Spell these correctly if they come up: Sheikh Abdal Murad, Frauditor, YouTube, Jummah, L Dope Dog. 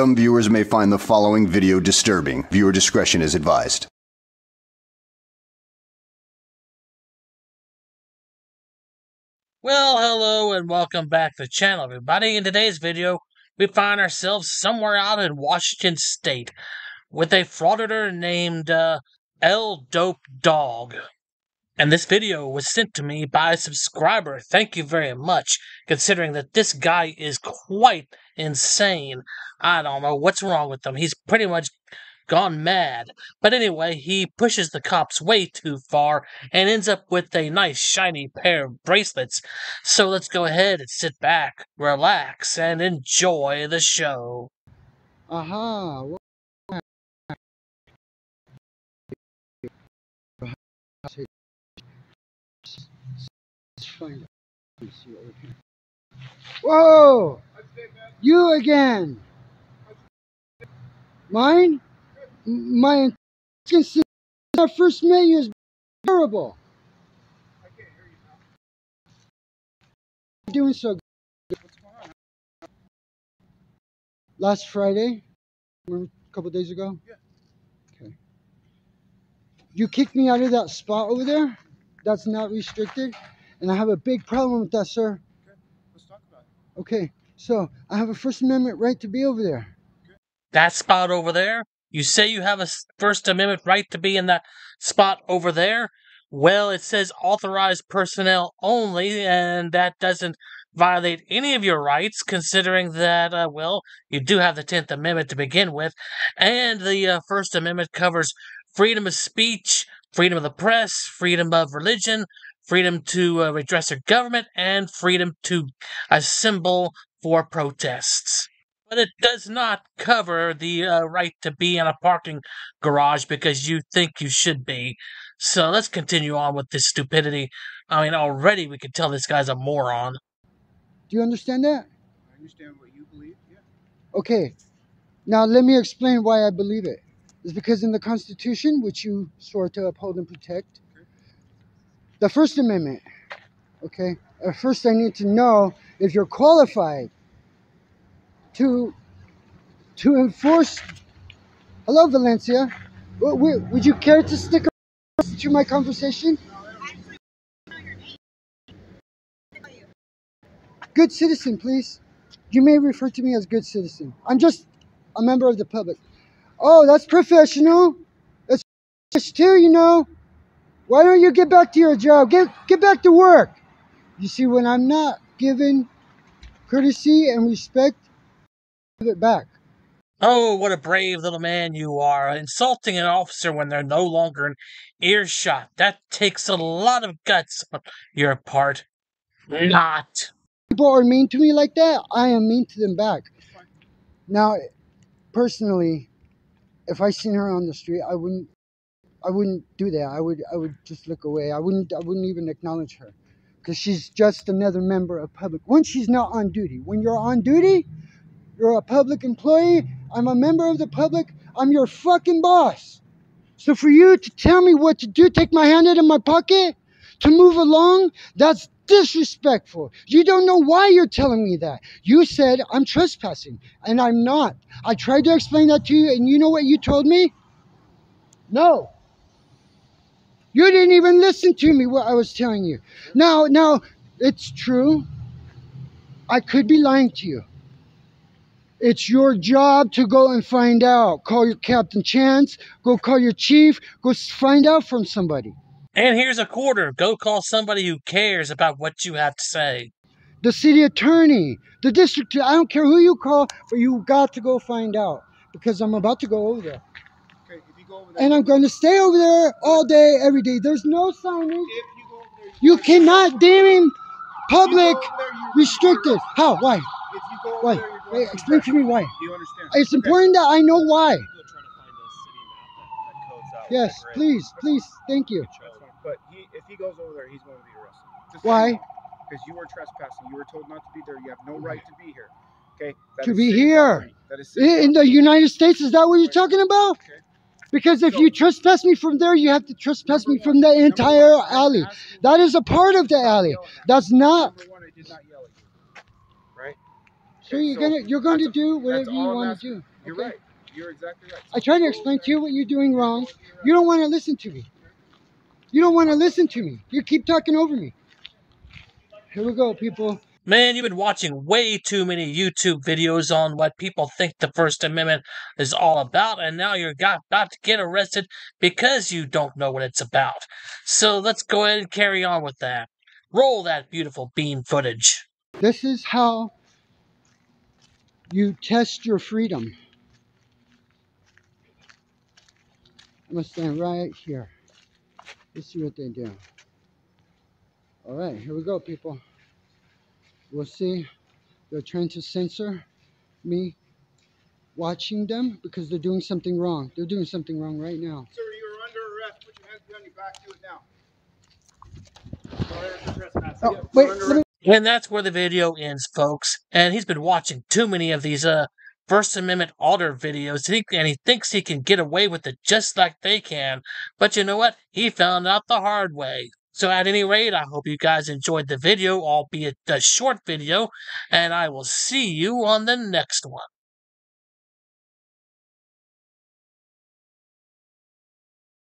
some viewers may find the following video disturbing. Viewer discretion is advised. Well, hello and welcome back to the channel, everybody. In today's video, we find ourselves somewhere out in Washington State with a frauditor named L Dope Dog. And this video was sent to me by a subscriber. Thank you very much, considering that this guy is quite insane. I don't know what's wrong with him. He's pretty much gone mad. But anyway, he pushes the cops way too far and ends up with a nice shiny pair of bracelets. So let's go ahead and sit back, relax, and enjoy the show. Aha. Whoa! You again! Mine? My since I first met you is terrible. I can't hear you now. You're doing so good. What's going on? Last Friday? Remember a couple days ago? Yeah. Okay. You kicked me out of that spot over there? That's not restricted? And I have a big problem with that, sir. Okay, let's talk about it. Okay, so I have a First Amendment right to be over there. Okay. That spot over there? You say you have a First Amendment right to be in that spot over there? Well, it says authorized personnel only, and that doesn't violate any of your rights, considering that, well, you do have the 10th Amendment to begin with, and the First Amendment covers freedom of speech, freedom of the press, freedom of religion, freedom to redress their government, and freedom to assemble for protests. But it does not cover the right to be in a parking garage because you think you should be. So let's continue on with this stupidity. I mean, already we can tell this guy's a moron. Do you understand that? I understand what you believe, yeah. Okay. Now let me explain why I believe it. It's because in the Constitution, which you swore to uphold and protect, the First Amendment, okay? At first, I need to know if you're qualified to enforce... Hello, Valencia. Would you care to stick to my conversation? Good citizen, please. You may refer to me as good citizen. I'm just a member of the public. Oh, that's professional. That's too, you know. Why don't you get back to your job? Get back to work. You see, when I'm not given courtesy and respect, I give it back. Oh, what a brave little man you are. Insulting an officer when they're no longer in earshot. That takes a lot of guts on your part. Not. People are mean to me like that, I am mean to them back. Now, personally, if I seen her on the street, I wouldn't do that. I would just look away. I wouldn't even acknowledge her, because she's just another member of public. When she's not on duty, when you're on duty, you're a public employee. I'm a member of the public. I'm your fucking boss. So for you to tell me what to do, take my hand out of my pocket to move along, that's disrespectful. You don't know why you're telling me that. You said I'm trespassing, and I'm not. I tried to explain that to you, and you know what you told me? No. You didn't even listen to me, what I was telling you. Now, it's true. I could be lying to you. It's your job to go and find out. Call your Captain Chance. Go call your chief. Go find out from somebody. And here's a quarter. Go call somebody who cares about what you have to say. The city attorney, the district, I don't care who you call, but you got to go find out, because I'm about to go over there. And I'm going to stay over there all day, every day. There's no signage. You cannot deem him public restricted. How? Why? Why? Wait, explain to me why. It's important that I know why. Yes, please, please. Thank you. But if he goes over there, he's going to be arrested. Why? Because you were trespassing. You were told not to be there. You have no right to be here. Okay? To be here. In the United States, is that what you're talking about? Okay. Because if you trespass me from there, you have to trespass me from the entire alley. That is a part of the alley. That's not... Number one, I did not yell at you. Right? So you're gonna do whatever you want to do. You're okay? Right. You're exactly right. So I try to explain to you what you're doing wrong. You don't want to listen to me. You don't want to listen to me. You keep talking over me. Here we go, people. Man, you've been watching way too many YouTube videos on what people think the First Amendment is all about, and now you're about to get arrested because you don't know what it's about. So let's go ahead and carry on with that. Roll that beautiful beam footage. This is how you test your freedom. I'm going to stand right here. Let's see what they do. All right, here we go, people. We'll see, they're trying to censor me watching them because they're doing something wrong. They're doing something wrong right now. Sir, you're under arrest. Put your hands behind your back. Do it now. Oh, yeah, wait, and that's where the video ends, folks. And he's been watching too many of these First Amendment altar videos, and he thinks he can get away with it just like they can. But you know what? He found out the hard way. So at any rate, I hope you guys enjoyed the video, albeit a short video, and I will see you on the next one.